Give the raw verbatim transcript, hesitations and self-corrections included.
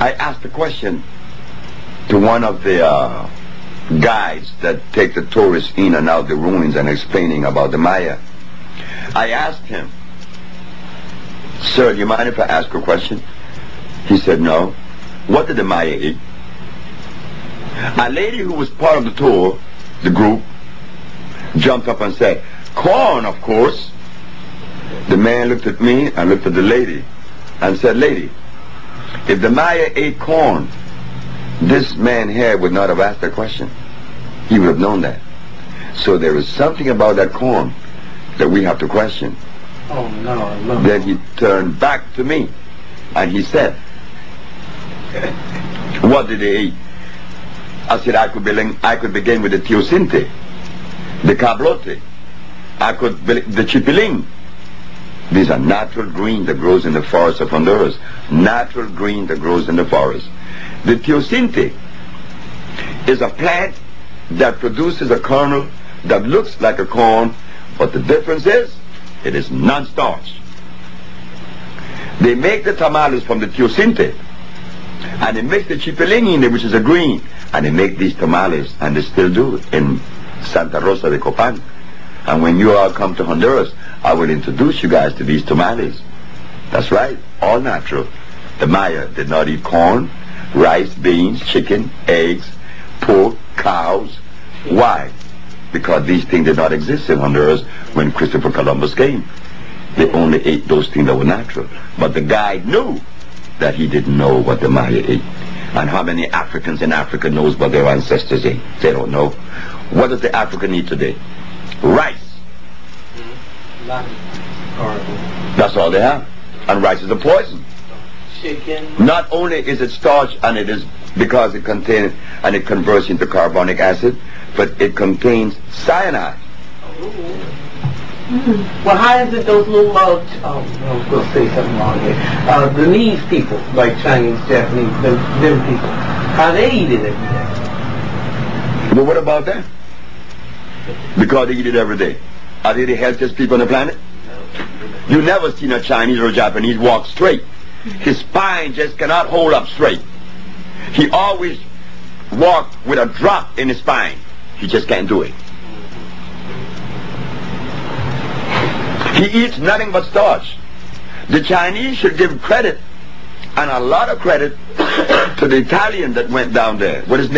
I asked a question to one of the uh, guides that take the tourists in and out the ruins and explaining about the Maya. I asked him, "Sir, do you mind if I ask a question?" He said, "No." "What did the Maya eat?" A lady who was part of the tour, the group, jumped up and said, "Corn, of course." The man looked at me and looked at the lady and said, "Lady, if the Maya ate corn, this man here would not have asked the question. He would have known that. So there is something about that corn that we have to question." Oh no, no. Then he turned back to me and he said, "What did they eat?" I said, I could, be, I could begin with the teosinte, the cablote, I could be, the chipilin. These are natural green that grows in the forest of Honduras. Natural green that grows in the forest. The teosinte is a plant that produces a kernel that looks like a corn, but the difference is, it is non-starch. They make the tamales from the teosinte, and they mix the chipilin in there, which is a green, and they make these tamales, and they still do it in Santa Rosa de Copan. And when you all come to Honduras, I will introduce you guys to these tamales. That's right, all natural. The Maya did not eat corn, rice, beans, chicken, eggs, pork, cows. Why? Because these things did not exist in Honduras when Christopher Columbus came. They only ate those things that were natural. But the guide knew that he didn't know what the Maya ate. And how many Africans in Africa knows what their ancestors ate? They don't know. What does the African eat today? Rice. That's all they have. And rice is a poison. Chicken. Not only is it starch, and it is because it contains and it converts into carbonic acid, but it contains cyanide. Mm-hmm. Well, how is it those little uh, oh, I'm going to say something wrong here. Uh, the Lee's people, like Chinese, Japanese, them, them people, how they eat it every day? Well, what about that? Because they eat it every day. Are they the healthiest people on the planet? You never seen a Chinese or Japanese walk straight. His spine just cannot hold up straight. He always walks with a drop in his spine. He just can't do it. He eats nothing but starch. The Chinese should give credit, and a lot of credit, to the Italian that went down there. What is his name?